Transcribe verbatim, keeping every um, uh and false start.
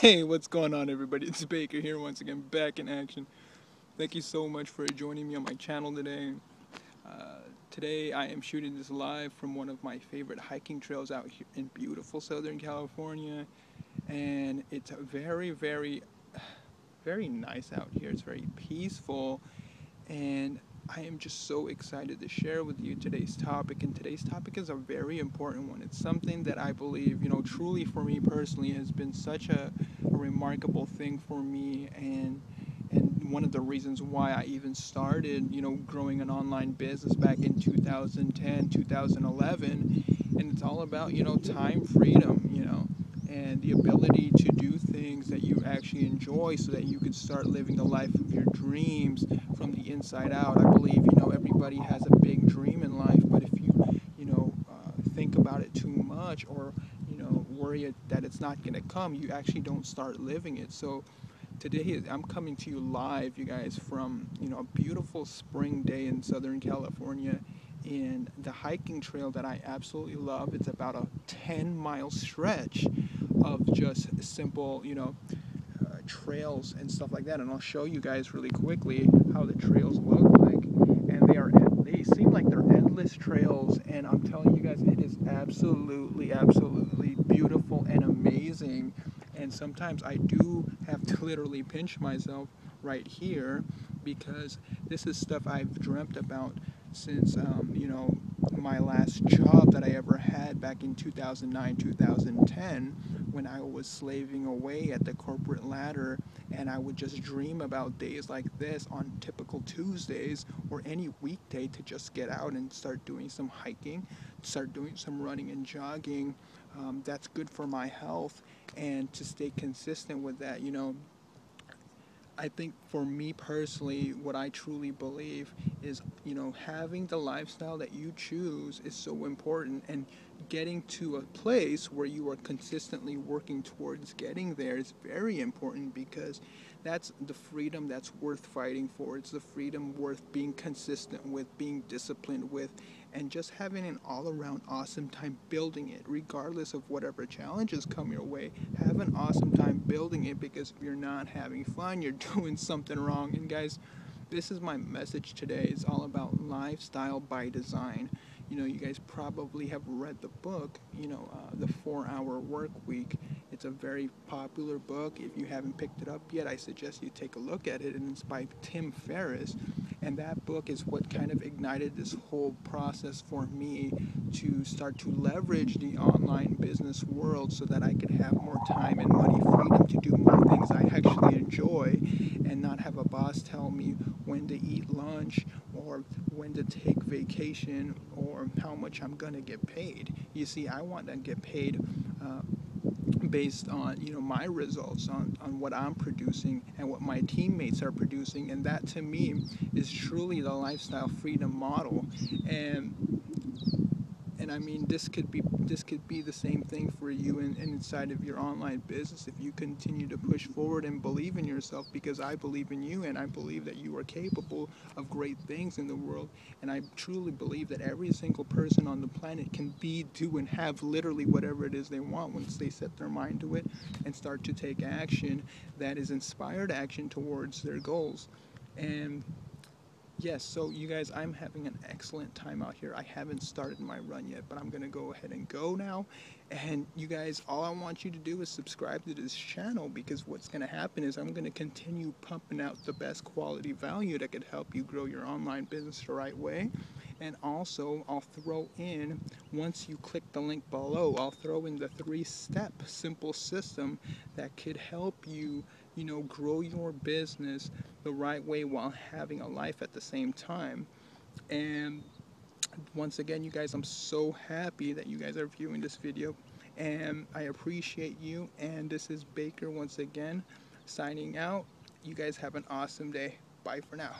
Hey, what's going on, everybody? It's Baker here once again, back in action. Thank you so much for joining me on my channel today. Uh, today I am shooting this live from one of my favorite hiking trails out here in beautiful Southern California. And it's very, very, very nice out here. It's very peaceful. And I am just so excited to share with you today's topic, and today's topic is a very important one. It's something that I believe, you know, truly for me personally has been such a, a remarkable thing for me, and and one of the reasons why I even started, you know, growing an online business back in two thousand ten, two thousand eleven, and it's all about, you know, time freedom, you know, and the ability to do things that you actually enjoy so that you can start living the life of your dreams from the inside out. I believe, you know, everybody has a big dream in life, but if you, you know, uh, think about it too much or, you know, worry it, that it's not going to come, you actually don't start living it. So today I'm coming to you live, you guys, from, you know, a beautiful spring day in Southern California. And the hiking trail that I absolutely love, it's about a ten mile stretch of just simple, you know, uh, trails and stuff like that, and I'll show you guys really quickly how the trails look like, and they are they seem like they're endless trails, and I'm telling you guys, it is absolutely absolutely beautiful and amazing. And sometimes I do have to literally pinch myself right here, because this is stuff I've dreamt about since, um, you know, my last job that I ever had back in two thousand nine, two thousand ten, when I was slaving away at the corporate ladder, and I would just dream about days like this on typical Tuesdays or any weekday to just get out and start doing some hiking, start doing some running and jogging. Um, that's good for my health, and to stay consistent with that, you know. I think for me personally, what I truly believe is, you know, having the lifestyle that you choose is so important, and getting to a place where you are consistently working towards getting there is very important, because that's the freedom that's worth fighting for. It's the freedom worth being consistent with, being disciplined with, and just having an all-around awesome time building it, regardless of whatever challenges come your way. Have an awesome time building it, because if you're not having fun, you're doing something wrong. And guys, this is my message today. It's all about lifestyle by design. You know, you guys probably have read the book, you know, uh, The four hour Workweek. It's a very popular book. If you haven't picked it up yet, I suggest you take a look at it, and it's by Tim Ferriss. And that book is what kind of ignited this whole process for me to start to leverage the online business world so that I could have more time and money freedom to do more things I actually enjoy, and not have a boss tell me when to eat lunch or when to take vacation or how much I'm going to get paid. You see, I want to get paid uh, based on, you know, my results, on, on what I'm producing and what my teammates are producing. And that, to me, is truly the lifestyle freedom model. And And I mean, this could be this could be the same thing for you in, inside of your online business, if you continue to push forward and believe in yourself, because I believe in you, and I believe that you are capable of great things in the world. And I truly believe that every single person on the planet can be, do, and have literally whatever it is they want once they set their mind to it and start to take action that is inspired action towards their goals. And yes, so you guys, I'm having an excellent time out here. I haven't started my run yet, but I'm going to go ahead and go now. And you guys, all I want you to do is subscribe to this channel, because what's going to happen is I'm going to continue pumping out the best quality value that could help you grow your online business the right way. And also, I'll throw in, once you click the link below, I'll throw in the three-step simple system that could help you, you know, grow your business the right way while having a life at the same time. And once again, you guys, I'm so happy that you guys are viewing this video, and I appreciate you. And this is Baker once again, signing out. You guys have an awesome day. Bye for now.